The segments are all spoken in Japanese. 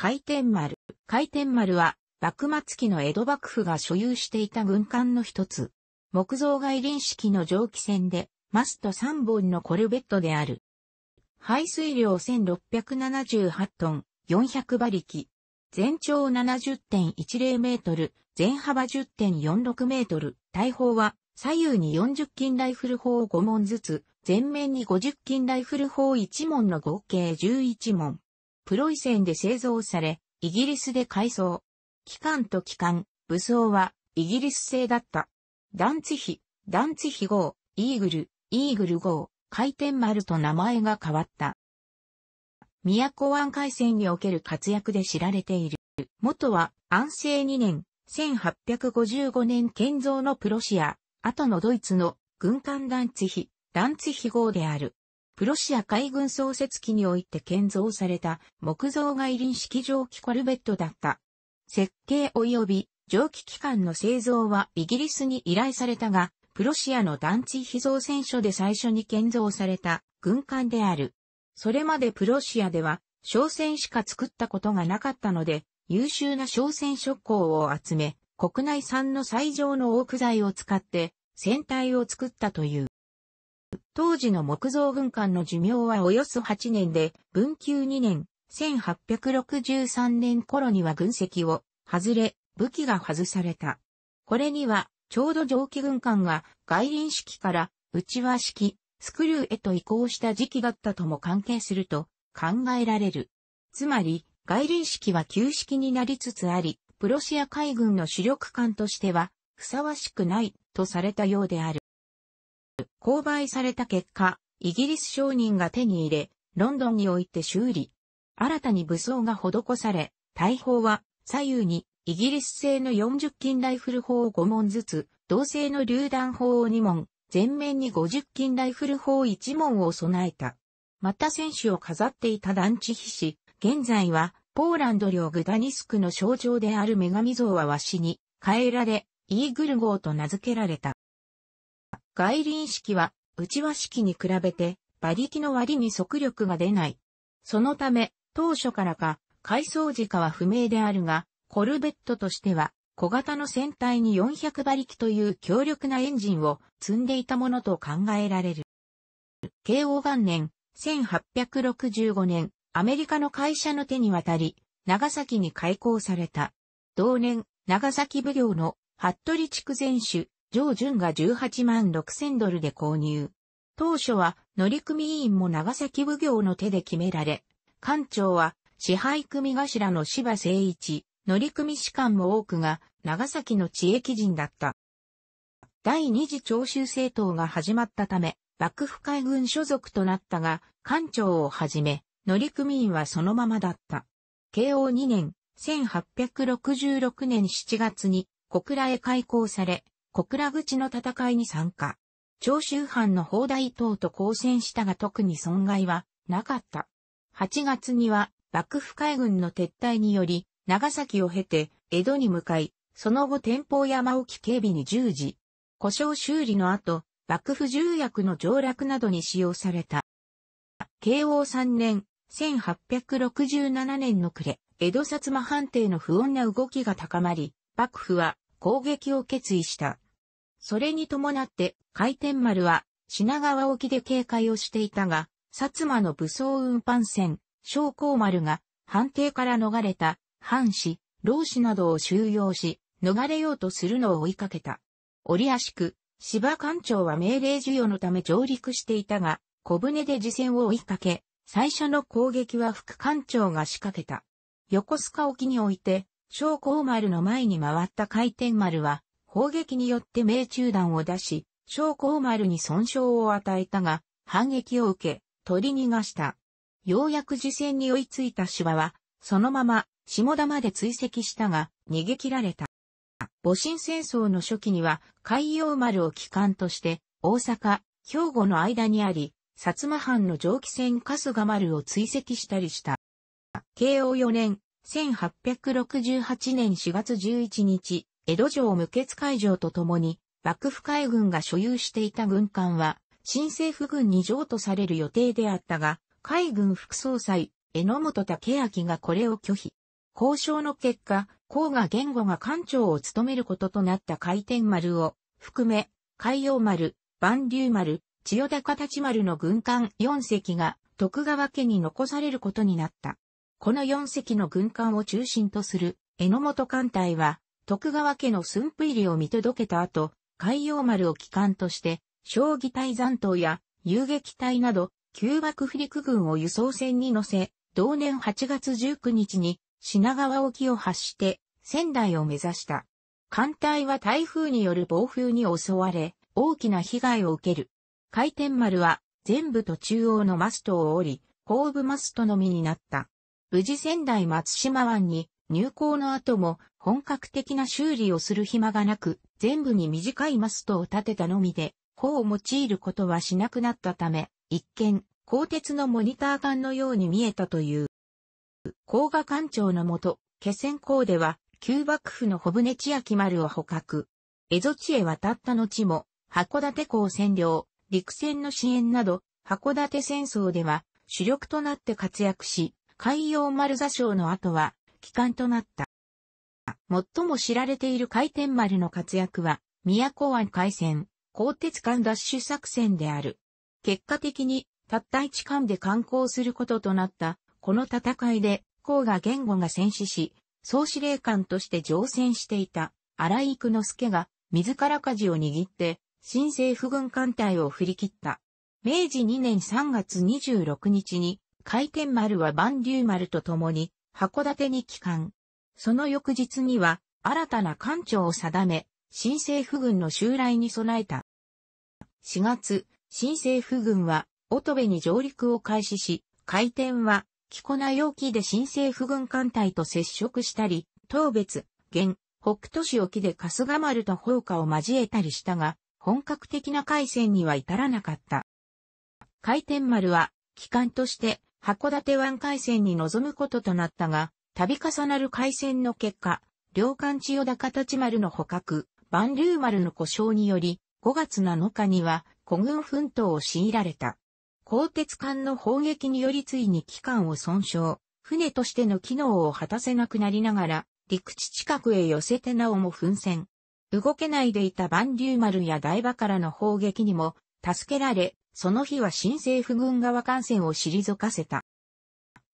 回転丸。回転丸は、幕末期の江戸幕府が所有していた軍艦の一つ。木造外輪式の蒸気船で、マスト3本のコルベットである。排水量1678トン、400馬力。全長 70.10 メートル、全幅 10.46 メートル。大砲は、左右に40近ライフル砲5門ずつ、前面に50近ライフル砲1門の合計11門。プロイセンで製造され、イギリスで改装。機関と機関、武装は、イギリス製だった。ダンツィヒ号、イーグル号、回転丸と名前が変わった。宮古湾海戦における活躍で知られている。元は安政2年、1855年建造のプロシア、後のドイツの軍艦ダンツィヒ号である。プロシア海軍創設期において建造された木造外輪式蒸気コルベットだった。設計及び蒸気機関の製造はイギリスに依頼されたが、プロシアのダンツィヒ造船所で最初に建造された軍艦である。それまでプロシアでは商船しか作ったことがなかったので、優秀な商船諸工を集め、国内産の最上のオーク材を使って船体を作ったという。当時の木造軍艦の寿命はおよそ8年で、文久2年、1863年頃には軍籍を外れ、武器が外された。これには、ちょうど蒸気軍艦が外輪式から内輪式、スクリューへと移行した時期だったとも関係すると考えられる。つまり、外輪式は旧式になりつつあり、プロシア海軍の主力艦としてはふさわしくないとされたようである。購買された結果、イギリス商人が手に入れ、ロンドンにおいて修理。新たに武装が施され、大砲は左右にイギリス製の40近ライフル砲を5門ずつ、同製の榴弾砲を2門、前面に50近ライフル砲1門を備えた。また船首を飾っていたダンツィヒ氏、現在はポーランド領グダニスクの象徴である女神像は和紙に変えられ、イーグル号と名付けられた。外輪式は内輪式に比べて馬力の割に速力が出ない。そのため、当初からか、改装時かは不明であるが、コルベットとしては小型の船体に400馬力という強力なエンジンを積んでいたものと考えられる。慶応元年1865年アメリカの会社の手に渡り長崎に開港された。同年長崎奉行の服部筑前主上潤が18万6,000ドルで購入。当初は乗組員も長崎奉行の手で決められ、艦長は支配組頭の柴誠一。乗組士官も多くが長崎の地域人だった。第二次長州征討が始まったため、幕府海軍所属となったが、艦長をはじめ、乗組員はそのままだった。慶応2年、1866年7月に小倉へ開港され、小倉口の戦いに参加。長州藩の砲台等と交戦したが特に損害はなかった。8月には幕府海軍の撤退により、長崎を経て、江戸に向かい、その後天保山沖警備に従事。故障修理の後、幕府重役の上洛などに使用された。慶応3年、1867年の暮れ、江戸薩摩藩邸の不穏な動きが高まり、幕府は攻撃を決意した。それに伴って、回転丸は品川沖で警戒をしていたが、薩摩の武装運搬船、将校丸が藩邸から逃れた。藩士、浪士などを収容し、逃れようとするのを追いかけた。折あしく、柴艦長は命令授与のため上陸していたが、小舟で次戦を追いかけ、最初の攻撃は副艦長が仕掛けた。横須賀沖において、将校丸の前に回った回転丸は、砲撃によって命中弾を出し、将校丸に損傷を与えたが、反撃を受け、取り逃がした。ようやく次戦に追いついた柴は、そのまま、下田まで追跡したが、逃げ切られた。戊辰戦争の初期には、海陽丸を旗艦として、大阪、兵庫の間にあり、薩摩藩の蒸気船春日丸を追跡したりした。慶応4年、1868年4月11日、江戸城無血開城とともに、幕府海軍が所有していた軍艦は、新政府軍に譲渡される予定であったが、海軍副総裁、榎本武揚がこれを拒否。交渉の結果、甲賀源吾が艦長を務めることとなった回転丸を含め、海陽丸、万竜丸、千代高立丸の軍艦4隻が徳川家に残されることになった。この4隻の軍艦を中心とする榎本艦隊は、徳川家の駿府入りを見届けた後、海陽丸を旗艦として、将棋隊残党や遊撃隊など、旧幕府陸軍を輸送船に乗せ、同年8月19日に品川沖を発して仙台を目指した。艦隊は台風による暴風に襲われ、大きな被害を受ける。回転丸は前部と中央のマストを折り、後部マストのみになった。無事仙台松島湾に入港の後も本格的な修理をする暇がなく、前部に短いマストを立てたのみで、帆を用いることはしなくなったため、一見、鋼鉄のモニター艦のように見えたという。甲賀艦長のもと、気仙港では、旧幕府の小船千秋丸を捕獲。蝦夷地へ渡った後も、函館港占領、陸戦の支援など、函館戦争では、主力となって活躍し、海陽丸座礁の後は、旗艦となった。最も知られている回転丸の活躍は、宮古湾海戦、鋼鉄艦奪取作戦である。結果的に、たった一艦で敢行することとなった、この戦いで、甲賀源吾が戦死し、総司令官として乗船していた、荒井幾之助が、自ら舵を握って、新政府軍艦隊を振り切った。明治2年3月26日に、回転丸は万竜丸と共に、函館に帰還。その翌日には、新たな艦長を定め、新政府軍の襲来に備えた。4月、新政府軍は、乙部に上陸を開始し、回転は、木古内沖で新政府軍艦隊と接触したり、当別、現、北斗市沖で春日丸と砲火を交えたりしたが、本格的な海戦には至らなかった。回転丸は、旗艦として、函館湾海戦に臨むこととなったが、度重なる海戦の結果、両艦千代高立丸の捕獲、万竜丸の故障により、5月7日には、孤軍奮闘を強いられた。鋼鉄艦の砲撃によりついに旗艦を損傷、船としての機能を果たせなくなりながら、陸地近くへ寄せてなおも奮戦。動けないでいた万竜丸や台場からの砲撃にも、助けられ、その日は新政府軍側艦船を退かせた。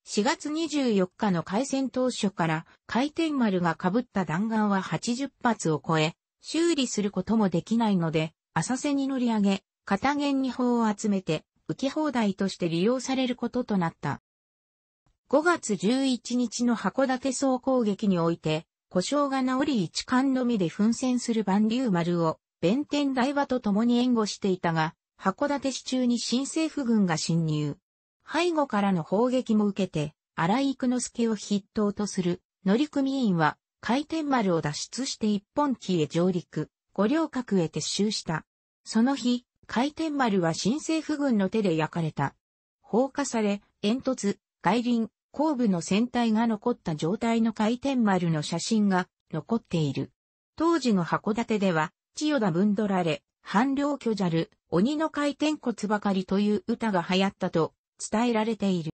4月24日の開戦当初から、回転丸が被った弾丸は80発を超え、修理することもできないので、浅瀬に乗り上げ、片舷に砲を集めて、浮き放題として利用されることとなった。5月11日の函館総攻撃において、故障が治り一艦のみで奮戦する万竜丸を、弁天台場と共に援護していたが、函館市中に新政府軍が侵入。背後からの砲撃も受けて、荒井幾之助を筆頭とする乗組員は、回転丸を脱出して一本木へ上陸、五稜郭へ撤収した。その日、回転丸は新政府軍の手で焼かれた。放火され、煙突、外輪、後部の船体が残った状態の回転丸の写真が残っている。当時の函館では、千代田ぶんどられ、半両巨じゃる、鬼の回転骨ばかりという歌が流行ったと伝えられている。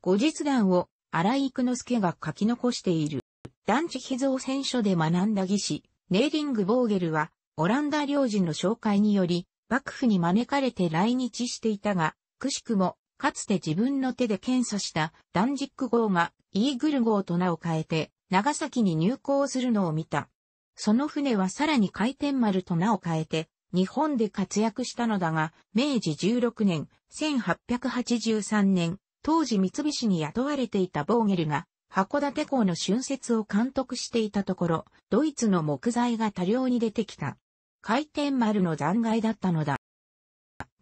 後日談を荒井幾之助が書き残している。団地秘蔵選書で学んだ技師、ネーリング・ボーゲルは、オランダ領事の紹介により、幕府に招かれて来日していたが、くしくも、かつて自分の手で検査したダンジック号がイーグル号と名を変えて、長崎に入港するのを見た。その船はさらに回転丸と名を変えて、日本で活躍したのだが、明治16年、1883年、当時三菱に雇われていたボーゲルが、函館港の浚渫を監督していたところ、ドイツの木材が多量に出てきた。回転丸の残骸だったのだ。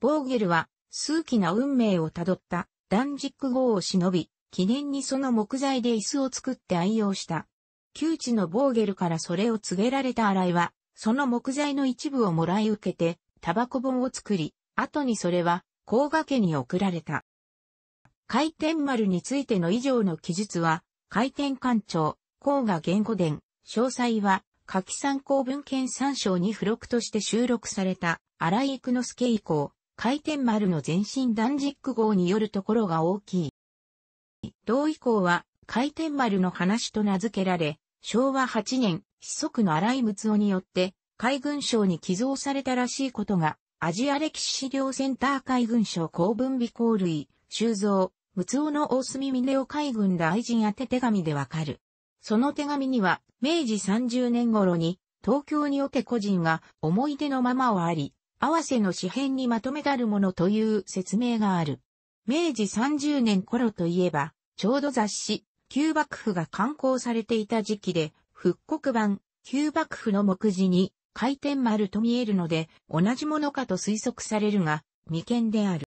ボーゲルは、数奇な運命をたどった、ダンジック号を忍び、記念にその木材で椅子を作って愛用した。旧知のボーゲルからそれを告げられた荒井は、その木材の一部をもらい受けて、タバコ本を作り、後にそれは、甲賀家に送られた。回転丸についての以上の記述は、回転艦長、甲賀源吾伝、詳細は、夏季参考文献参照に付録として収録された荒井幾之助以降、回転丸の前身ダンジック号によるところが大きい。同以降は回転丸の話と名付けられ、昭和8年、子息の荒井睦夫によって、海軍省に寄贈されたらしいことが、アジア歴史資料センター海軍省公文備考類、収蔵、睦夫の大隅峰夫海軍大臣宛て手紙でわかる。その手紙には、明治30年頃に、東京におけ個人が思い出のままをあり、合わせの詩編にまとめたるものという説明がある。明治30年頃といえば、ちょうど雑誌、旧幕府が刊行されていた時期で、復刻版、旧幕府の目次に、回転丸と見えるので、同じものかと推測されるが、未見である。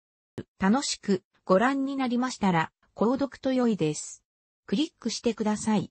楽しくご覧になりましたら、購読と良いです。クリックしてください。